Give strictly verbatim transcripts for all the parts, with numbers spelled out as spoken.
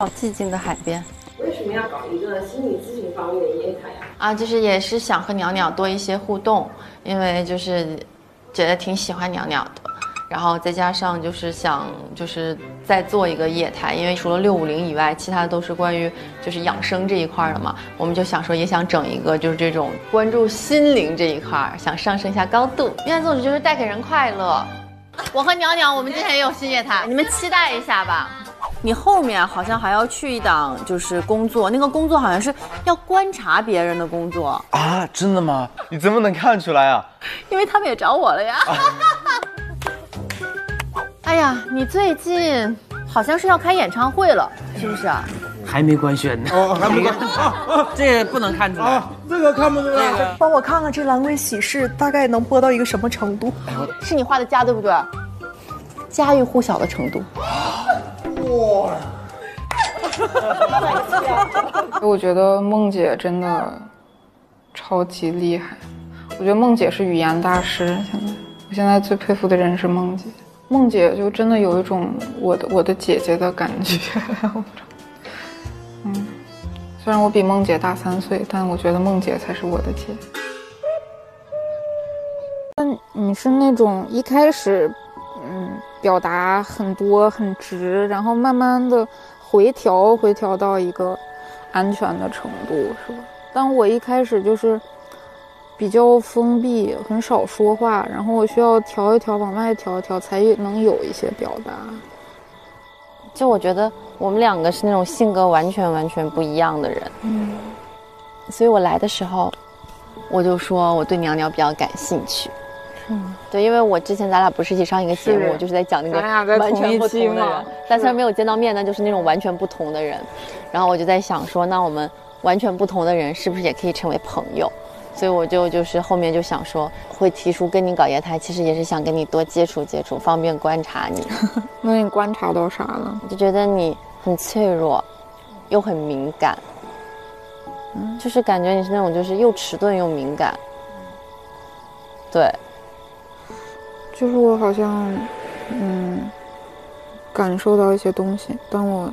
好寂静的海边。为什么要搞一个心理咨询方面的业态呀？啊，就是也是想和鸟鸟多一些互动，因为就是觉得挺喜欢鸟鸟的，然后再加上就是想就是再做一个业态，因为除了六五零以外，其他都是关于就是养生这一块的嘛，我们就想说也想整一个就是这种关注心灵这一块，想上升一下高度。因为宗旨就是带给人快乐。我和鸟鸟，我们今天也有新业态，你们期待一下吧。 你后面好像还要去一档，就是工作，那个工作好像是要观察别人的工作啊！真的吗？你怎么能看出来啊？因为他们也找我了呀。啊、哎呀，你最近好像是要开演唱会了，是不是啊？还没官宣呢。哦，还没官宣。啊，这不能看出来。啊，这个看不出来。这个、帮我看看这兰桂喜事大概能播到一个什么程度？是你画的家对不对？家喻户晓的程度。 哇！我觉得梦姐真的超级厉害，我觉得梦姐是语言大师。现在，我现在最佩服的人是梦姐。梦姐就真的有一种我的我的姐姐的感觉。嗯，虽然我比梦姐大三岁，但我觉得梦姐才是我的姐。那你是那种一开始？ 嗯，表达很多很直，然后慢慢的回调，回调到一个安全的程度，是吧？当我一开始就是比较封闭，很少说话，然后我需要调一调，往外调一调，才能有一些表达。就我觉得我们两个是那种性格完全完全不一样的人，嗯，所以我来的时候，我就说我对鸟鸟比较感兴趣。 嗯，对，因为我之前咱俩不是一起上一个节目，就是在讲那个完全不同的人，但虽然没有见到面，但就是那种完全不同的人。然后我就在想说，那我们完全不同的人是不是也可以成为朋友？所以我就就是后面就想说，会提出跟你搞业态，其实也是想跟你多接触接触，方便观察你。那你观察到啥了？就觉得你很脆弱，又很敏感，嗯，就是感觉你是那种就是又迟钝又敏感，对。 就是我好像，嗯，感受到一些东西，但我，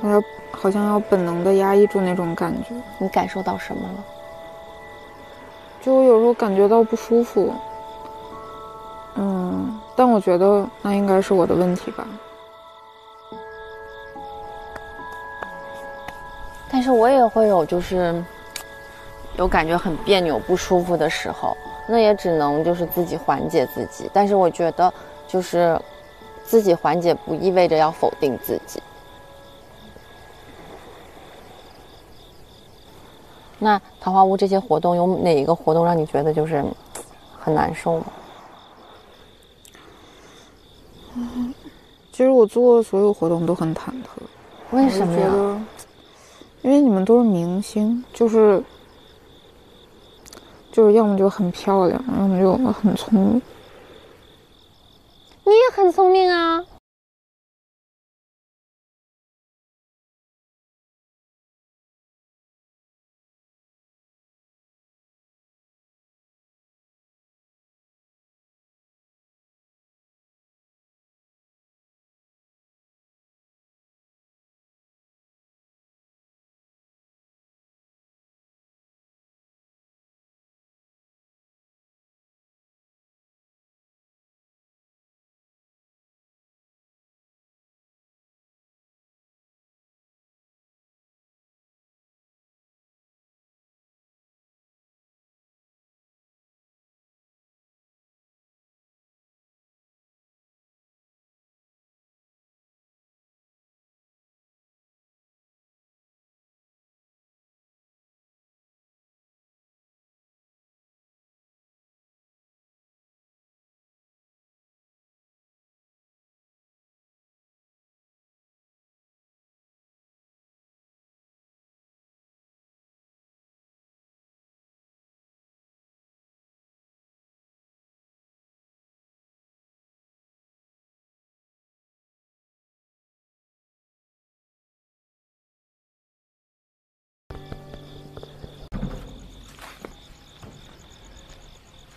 我要好像要本能的压抑住那种感觉。你感受到什么了？就我有时候感觉到不舒服，嗯，但我觉得那应该是我的问题吧。但是我也会有就是，有感觉很别扭、不舒服的时候。 那也只能就是自己缓解自己，但是我觉得就是自己缓解不意味着要否定自己。那桃花坞这些活动有哪一个活动让你觉得就是很难受吗？嗯，其实我做所有活动都很忐忑。为什么呀？因为你们都是明星，就是。 就是要么就很漂亮，要么就很聪明。你也很聪明啊！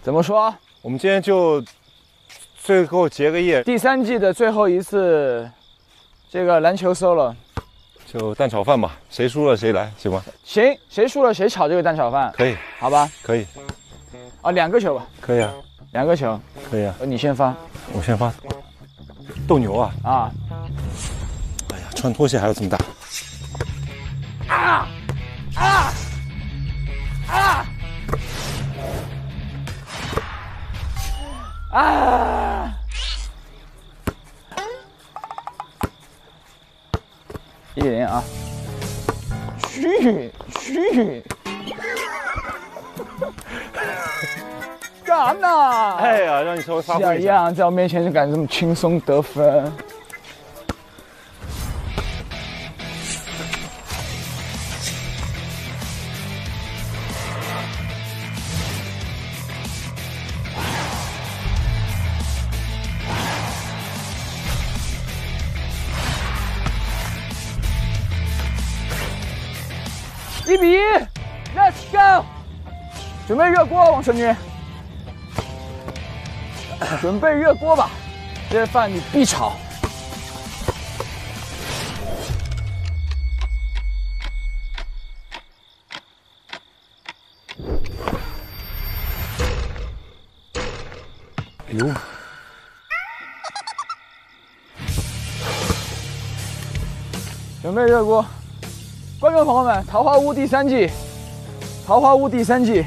怎么说？我们今天就最后结个业，第三季的最后一次，这个篮球 solo，就蛋炒饭吧，谁输了谁来，行吗？行，谁输了谁炒这个蛋炒饭。可以，好吧，可以。啊，两个球吧。可以啊，两个球。可以啊，你先发，我先发。斗牛啊啊！哎呀，穿拖鞋还有这么大。啊啊啊！ 啊！一比零啊！去去！干嘛？哎呀，让你稍微发挥一下。呀，在我面前就敢这么轻松得分。一比一 ，Let's go！ 准备热锅，王成军，准备热锅吧，这饭你必炒。哎呦！ 准备热锅。 观众朋友们，《桃花坞》第三季，《桃花坞》第三季，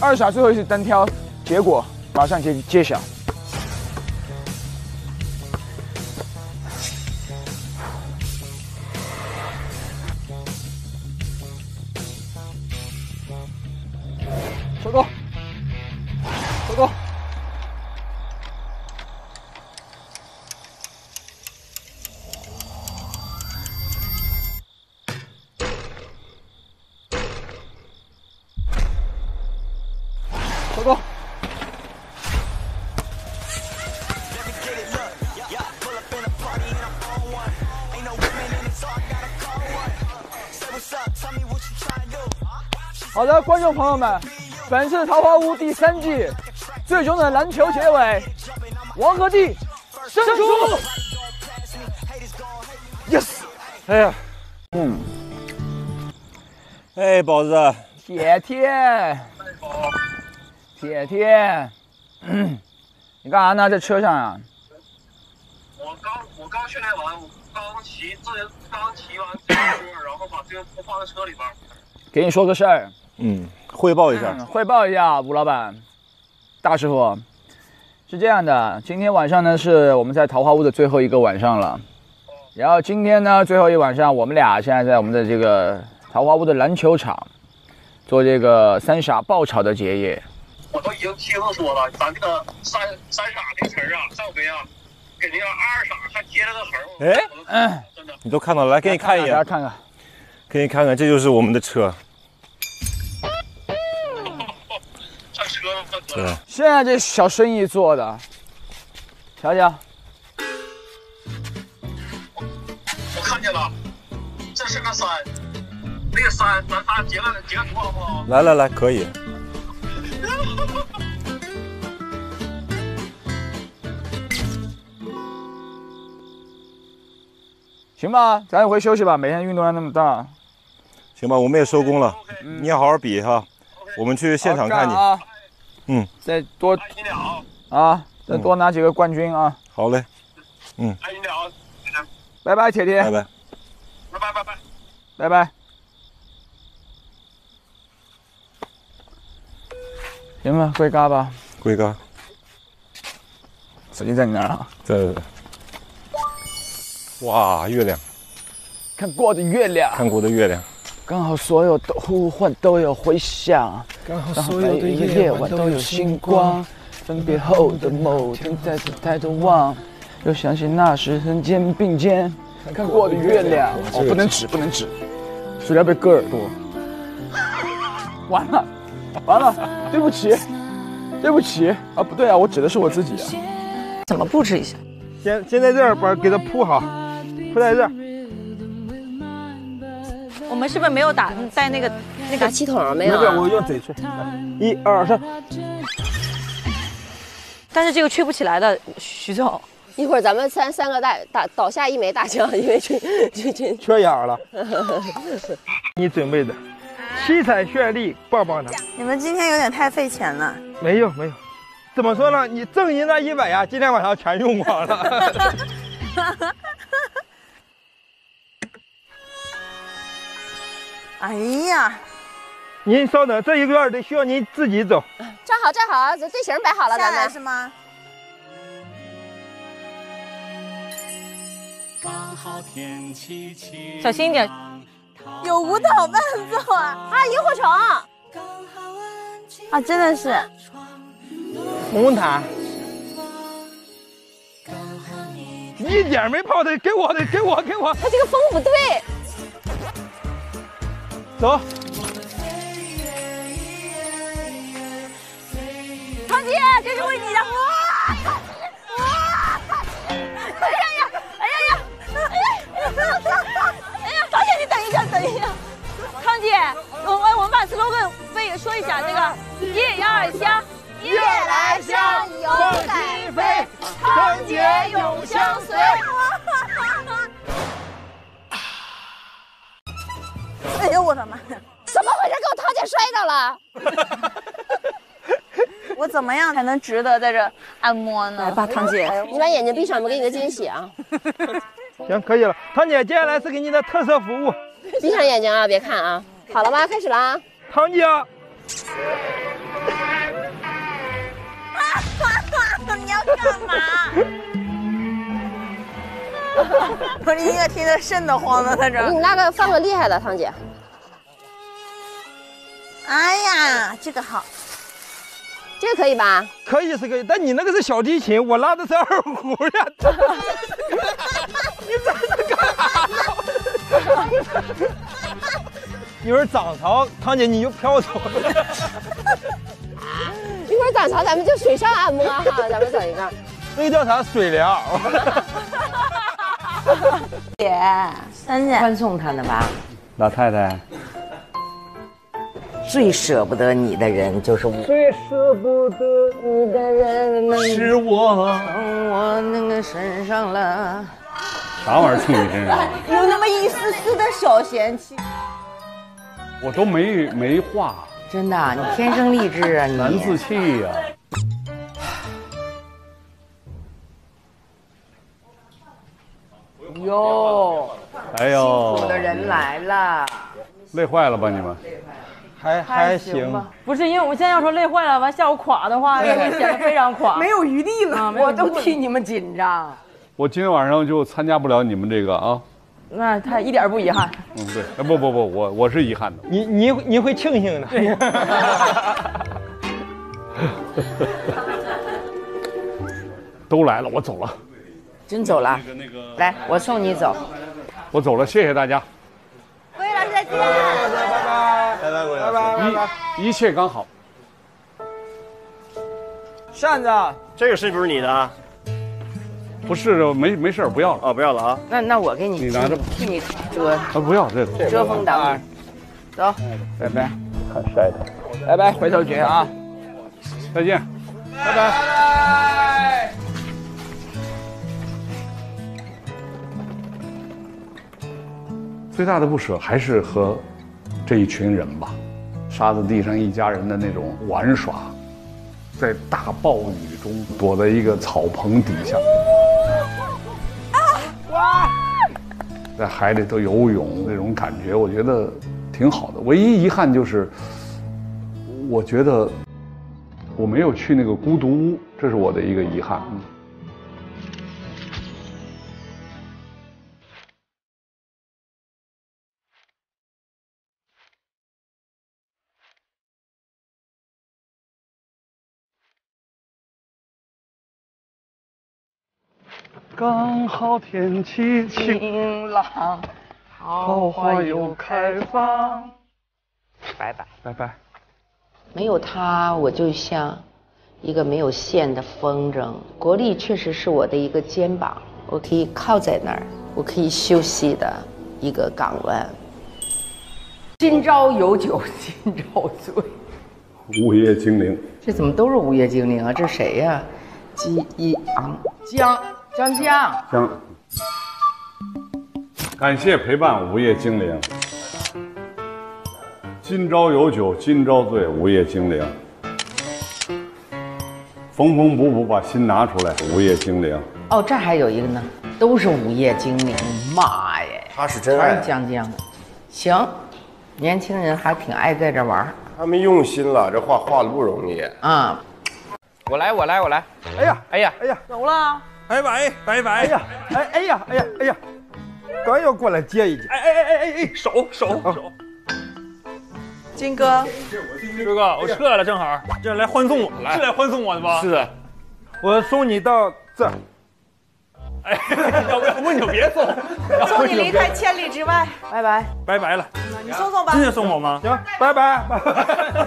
二傻最后一次单挑，结果马上揭揭晓。收工，收工。 好的，观众朋友们，本次《桃花坞》第三季最终的篮球结尾，王鹤棣胜出。Yes！ 哎呀，嗯，哎，宝子，铁铁，铁铁，嗯，你干啥呢？在车上啊？我刚我刚训练完，我刚骑自行刚骑完自行车，然后把自行车放在车里边。给你说个事儿。 嗯，汇报一下、嗯，汇报一下，吴老板，大师傅，是这样的，今天晚上呢是我们在桃花坞的最后一个晚上了，然后今天呢最后一晚上，我们俩现在在我们的这个桃花坞的篮球场做这个三傻爆炒的结业。我都已经亲自说了，咱这个三三傻这词儿啊，上回啊给那个二傻还贴了个横。哎，真的，你都看到了，来给你看一眼，大家看看，给你看看，这就是我们的车。 对，现在这小生意做的，瞧瞧，我我看见了，这是个山，那个山咱仨截个截个图好不好？来来来，可以。行吧，咱也回休息吧，每天运动量那么大。行吧，我们也收工了， okay, okay. 你也好好比哈， okay, 我们去现场看你。 嗯，再多开心点啊！啊，再多拿几个冠军啊！好嘞，嗯，开心点啊！拜拜，铁铁，拜拜，拜拜拜拜，拜拜。行吧，归家吧，归家。手机在你那儿啊？在。哇，月亮！看过的月亮，看过的月亮。 刚好所有的呼唤都有回响，刚好所有的夜晚都有星光。分别后的某天，再次抬头望，又想起那时曾肩并肩看过的月亮。哦，不能指，不能指，塑料被割耳朵。完了，完了，对不起，对不起啊，不对啊，我指的是我自己啊。怎么布置一下？先先在这儿把给它铺好，铺在这儿。 我们是不是没有打带那个那个气筒没有、啊？没有，我用嘴吹。一二三。但是这个吹不起来的，徐总。一会儿咱们三三个大打倒下一枚大枪，因为这这这缺氧了。你准备的七彩绚丽棒棒糖，你们今天有点太费钱了。没有没有，怎么说呢？你赠银那一百呀，今天晚上全用光了。哎呀！ 您稍等，这一个院得需要您自己走。站好，站好，这队形摆好了，咱们是吗？小心一点，有舞蹈伴奏啊！啊，萤火虫啊，真的是红毯，一点没泡的，给我的，给我，给我。他这个风不对，走。 爹，这是为你的！哇哇！哎呀呀！哎呀呀！哎呀！唐姐，你等一下，等一下。唐姐，我我我们把 slogan 背说一下，那个一二三，夜来香，油菜飞，唐姐永相随。哎呦我的妈呀！怎么回事？给我唐姐摔着了！ 我怎么样才能值得在这按摩呢？来吧，唐姐，你把眼睛闭上，我们给你个惊喜啊！行，可以了。唐姐，接下来是给您的特色服务。闭上眼睛啊，别看啊。好了吗？开始了啊。唐姐，你要干嘛？我这音乐听得瘆得慌的，在这。你那个放个厉害的，唐姐。哎呀，这个好。 这个可以吧？可以是可以，但你那个是小提琴，我拉的是二胡呀。你这是干啥？一会儿涨潮，唐姐你就飘走了。一会儿涨潮，咱们就水上按摩哈，咱们整一个。这个叫啥？水疗。姐，三姐，欢送他呢吧？老太太。 最舍不得你的人就是我。最舍不得你的人是我。我那个身上了。啥玩意儿？处女真人？有那么一丝丝的小嫌弃。我都没没话。真的、啊，你天生丽质啊！你难自弃呀、啊。哟哎呦，辛苦的人来了。累坏了吧你们？ 还还行，不是因为我现在要说累坏了，完下午垮的话，也显得非常垮，没有余地了。我都替你们紧张。我今天晚上就参加不了你们这个啊。那他一点不遗憾。嗯，对，不不不，我我是遗憾的。你你你会庆幸的。对。都来了，我走了。真走了？来，我送你走。我走了，谢谢大家。郭老师再见。拜拜。 拜拜，拜拜，拜拜，一切刚好。扇子，这个是不是你的啊？不是，没没事，不要了啊，不要了啊。那那我给你，你拿着，替你遮。啊，不要这个，遮风挡雨。走，拜拜。看晒的，拜拜，回头见啊，再见，拜拜。最大的不舍还是和。 这一群人吧，沙子地上一家人的那种玩耍，在大暴雨中躲在一个草棚底下，在海里头游泳那种感觉，我觉得挺好的。唯一遗憾就是，我觉得我没有去那个孤独屋，这是我的一个遗憾。 刚好天气晴朗，桃花又开放。拜拜拜拜。没有他，我就像一个没有线的风筝。国立确实是我的一个肩膀，我可以靠在那儿，我可以休息的一个港湾。今朝有酒今朝醉。午夜精灵。这怎么都是午夜精灵啊？这谁呀、啊？激昂江。香香香。感谢陪伴，午夜精灵。今朝有酒今朝醉，午夜精灵。缝缝补补把心拿出来，午夜精灵。哦，这还有一个呢，都是午夜精灵。妈耶，他是真爱。江江，行，年轻人还挺爱在这玩。他们用心了，这画画的不容易。啊、嗯，我来，我来，我来。哎呀，哎呀，哎呀，有了。 拜拜拜拜！哎呀，哎哎呀，哎呀，哎呀，刚要过来接一接，哎哎哎哎哎，手手手！金哥，哥哥，我撤了，正好，这来欢送我，是来欢送我的吧？是，我送你到这。哎，要不要不你就别送，送你离开千里之外，拜拜拜拜了。你送送吧，真的送我吗？行，拜拜拜拜。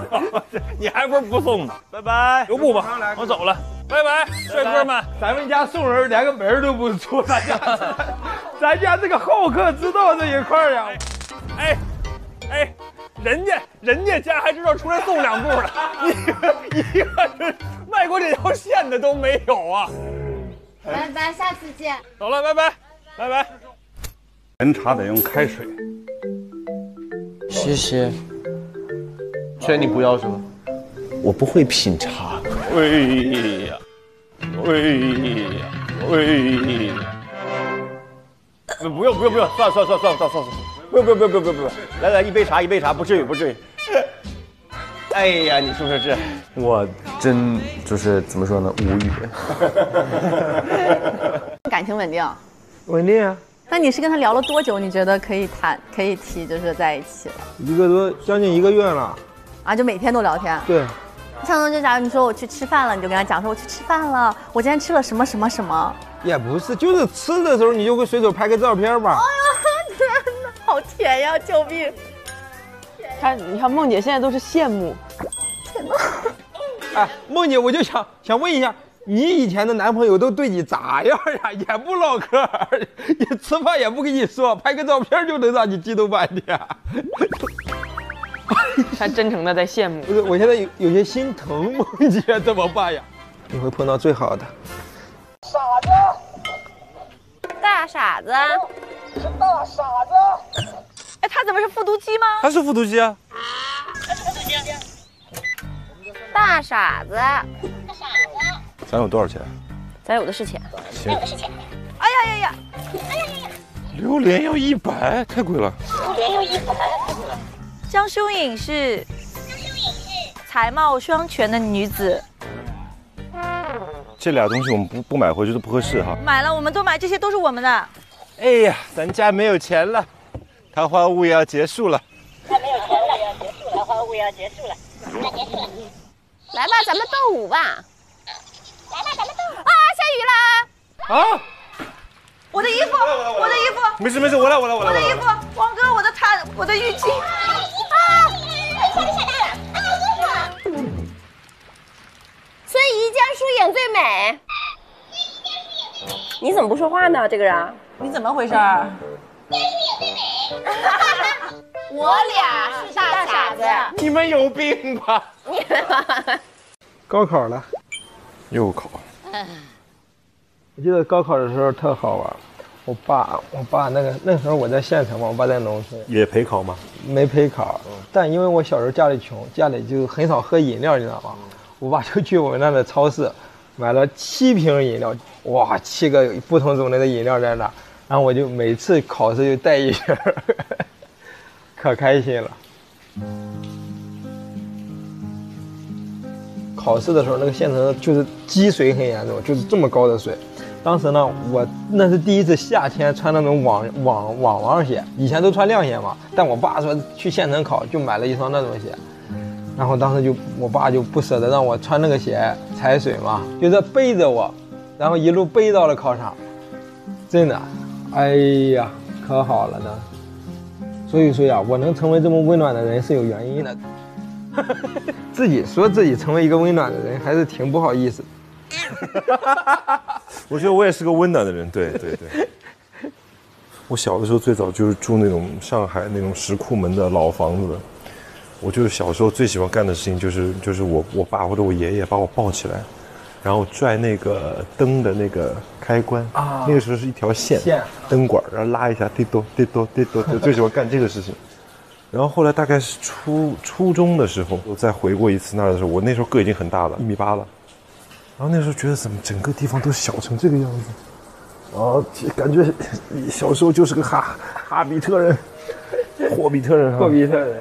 你还不是不送呢？拜拜，留步吧，我走了。 拜拜，帅哥们！咱们家送人连个门都不出，咱家，咱家这个好客之道这一块呀，哎，哎，人家人家家还知道出来送两步呢，你一个人迈过这条线的都没有啊！拜拜，下次见。走了，拜拜，拜拜。人茶得用开水。谢谢。劝你不要什么？我不会品茶。 喂呀，喂呀，喂呀！不用不用不用，算了算了算了算了算了，不用不用不用不用不用，来来一杯茶一杯茶，不至于不至于。哎呀，你说说这，我真就是怎么说呢，无语。感情稳定，稳定啊。那你是跟他聊了多久？你觉得可以谈可以提就是在一起了？一个多将近一个月了。啊，就每天都聊天。对。 上头就假如你说我去吃饭了，你就跟他讲说我去吃饭了，我今天吃了什么什么什么。也不是，就是吃的时候你就会随手拍个照片吧。哎呀，天哪，好甜呀！救命！看，你看梦姐现在都是羡慕。天哪！哎，梦姐，我就想想问一下，你以前的男朋友都对你咋样呀？也不唠嗑，也吃饭也不跟你说，拍个照片就能让你激动半天。他真诚的在羡慕，不是，我现在有有些心疼梦姐，怎么办呀？你会碰到最好的。傻子，大傻子，是大傻子。哎，他怎么是复读机吗？他是复读机啊。大傻子，大傻子。咱有多少钱？咱有的是钱。行。哎呀呀呀！哎呀呀呀！榴莲要一百，太贵了。榴莲要一百，太贵了。 江疏影是才貌双全的女子。这俩东西我们不不买回去都不合适哈。买了，我们都买，这些都是我们的。哎呀，咱家没有钱了，桃花坞也要结束了。咱没有钱了，也要结束了，桃花坞也要结束了，要结束了。来吧，咱们斗舞吧。来吧，咱们斗舞。啊，下雨了。啊！ 我的衣服，我的衣服，没事没事，我来我来我来。我的衣服，王哥，我的毯，我的浴巾。啊，雨下的下大了。啊，衣服。孙怡江疏影最美。你怎么不说话呢？这个人，你怎么回事？江疏影最美。我俩是大傻子。你们有病吧？你们。高考了，又考。 我记得高考的时候特好玩，我爸，我爸那个那时候我在县城嘛，我爸在农村。也陪考吗？没陪考，但因为我小时候家里穷，家里就很少喝饮料，你知道吗？我爸就去我们那的超市，买了七瓶饮料，哇，七个不同种类的饮料在那，然后我就每次考试就带一瓶，呵呵可开心了。考试的时候，那个县城就是积水很严重，就是这么高的水。 当时呢，我那是第一次夏天穿那种网网网网鞋，以前都穿亮鞋嘛。但我爸说去县城考，就买了一双那种鞋。然后当时就我爸就不舍得让我穿那个鞋踩水嘛，就这背着我，然后一路背到了考场。真的，哎呀，可好了呢。所以说呀，我能成为这么温暖的人是有原因的。自己说自己成为一个温暖的人，还是挺不好意思的。 我觉得我也是个温暖的人，对对对。我小的时候最早就是住那种上海那种石库门的老房子，我就是小时候最喜欢干的事情就是就是我我爸或者我爷爷把我抱起来，然后拽那个灯的那个开关啊，那个时候是一条线，线灯管，然后拉一下，滴咚滴咚滴咚，我最喜欢干这个事情。然后后来大概是初初中的时候，我再回过一次那儿的时候，我那时候个已经很大了，一米八了。然后那时候觉得怎么整个地方都小成这个样子，然后感觉小时候就是个哈哈比特人，霍比特人，霍比特人。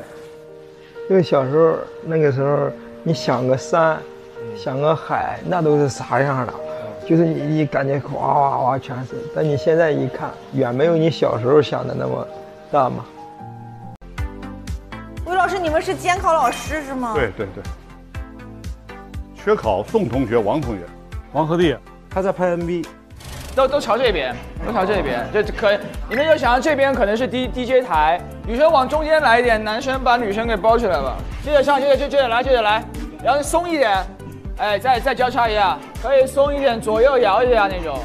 因为小时候那个时候，你想个山，想个海，那都是啥样的？就是你你感觉哇哇哇全是，但你现在一看，远没有你小时候想的那么大嘛。魏老师，你们是监考老师是吗？对对对。缺考宋同学、王同学、王鹤棣，他在拍 M V， 都都朝这边，都朝这边，就可你们就想到这边可能是 D D J 台，女生往中间来一点，男生把女生给包起来吧。接着上，接着接着来，接着来，然后松一点，哎，再再交叉一下，可以松一点，左右摇一下那种。